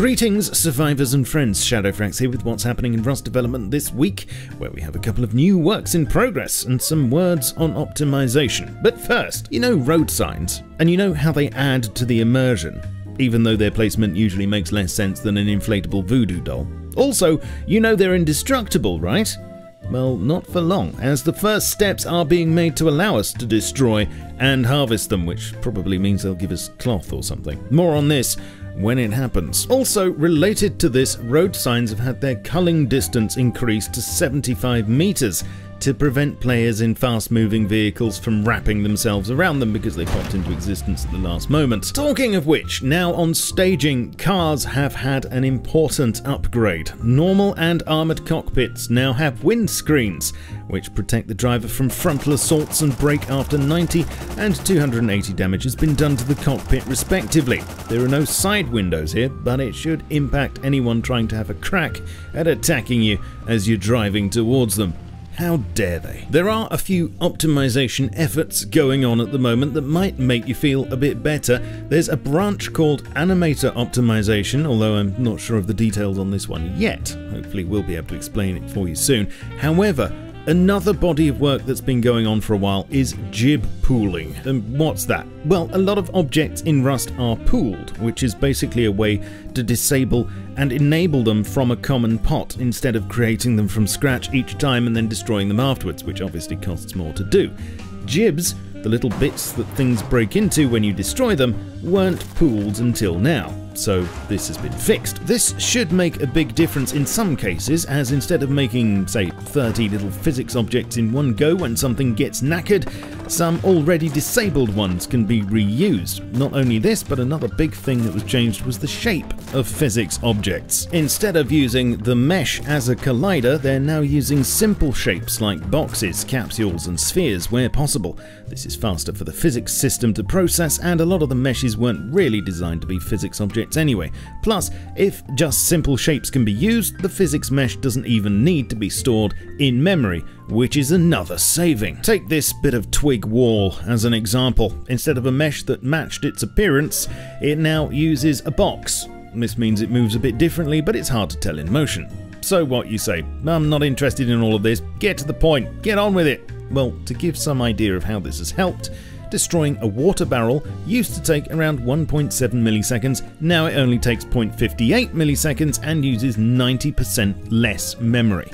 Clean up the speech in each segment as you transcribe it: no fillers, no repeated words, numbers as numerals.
Greetings, survivors and friends. Shadowfrax here with what's happening in Rust development this week, where we have a couple of new works in progress and some words on optimization. But first, you know road signs, and you know how they add to the immersion, even though their placement usually makes less sense than an inflatable voodoo doll. Also, you know they're indestructible, right? Well, not for long, as the first steps are being made to allow us to destroy and harvest them, which probably means they'll give us cloth or something. More on this when it happens. Also, related to this, road signs have had their culling distance increased to 75 meters to prevent players in fast-moving vehicles from wrapping themselves around them because they popped into existence at the last moment. Talking of which, now on staging, cars have had an important upgrade. Normal and armoured cockpits now have windscreens, which protect the driver from frontal assaults and brake after 90 and 280 damage has been done to the cockpit respectively. There are no side windows here, but it should impact anyone trying to have a crack at attacking you as you're driving towards them. How dare they? There are a few optimization efforts going on at the moment that might make you feel a bit better. There's a branch called animator optimization, although I'm not sure of the details on this one yet. Hopefully we'll be able to explain it for you soon. However, another body of work that's been going on for a while is jib pooling. And what's that? Well, a lot of objects in Rust are pooled, which is basically a way to disable and enable them from a common pot instead of creating them from scratch each time and then destroying them afterwards, which obviously costs more to do. Jibs, the little bits that things break into when you destroy them, weren't pooled until now. So this has been fixed. This should make a big difference in some cases, as instead of making, say, 30 little physics objects in one go when something gets knackered, some already disabled ones can be reused. Not only this, but another big thing that was changed was the shape of physics objects. Instead of using the mesh as a collider, they're now using simple shapes like boxes, capsules and spheres where possible. This is faster for the physics system to process, and a lot of the meshes weren't really designed to be physics objects anyway. Plus, if just simple shapes can be used, the physics mesh doesn't even need to be stored in memory, which is another saving. Take this bit of twig wall as an example. Instead of a mesh that matched its appearance, it now uses a box. This means it moves a bit differently, but it's hard to tell in motion. So what you say? I'm not interested in all of this. Get to the point. Get on with it. Well, to give some idea of how this has helped, destroying a water barrel used to take around 1.7 milliseconds, now it only takes 0.58 milliseconds and uses 90% less memory.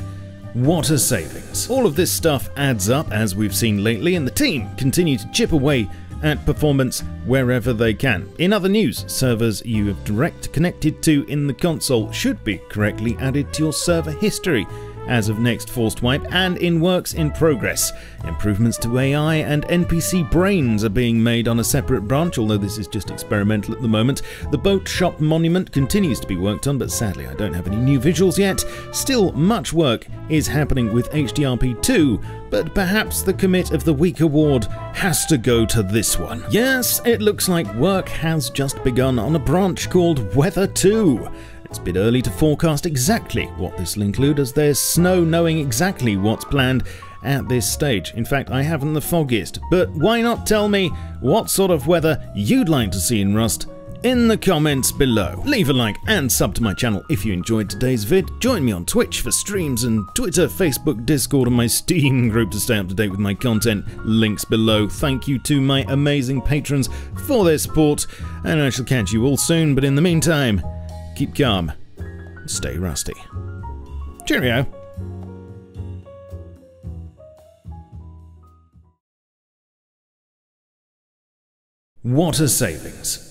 What a savings. All of this stuff adds up, as we've seen lately, and the team continue to chip away at performance wherever they can. In other news, servers you have direct connected to in the console should be correctly added to your server history as of next forced wipe, and in works in progress. Improvements to AI and NPC brains are being made on a separate branch, although this is just experimental at the moment. The boat shop monument continues to be worked on, but sadly I don't have any new visuals yet. Still, much work is happening with HDRP2, but perhaps the commit of the week award has to go to this one. Yes, it looks like work has just begun on a branch called Weather 2. It's a bit early to forecast exactly what this will include, as there's no knowing exactly what's planned at this stage. In fact, I haven't the foggiest, but why not tell me what sort of weather you'd like to see in Rust in the comments below. Leave a like and sub to my channel if you enjoyed today's vid. Join me on Twitch for streams and Twitter, Facebook, Discord and my Steam group to stay up to date with my content. Links below. Thank you to my amazing patrons for their support, and I shall catch you all soon, but in the meantime, keep calm, stay rusty. Cheerio. What a savings.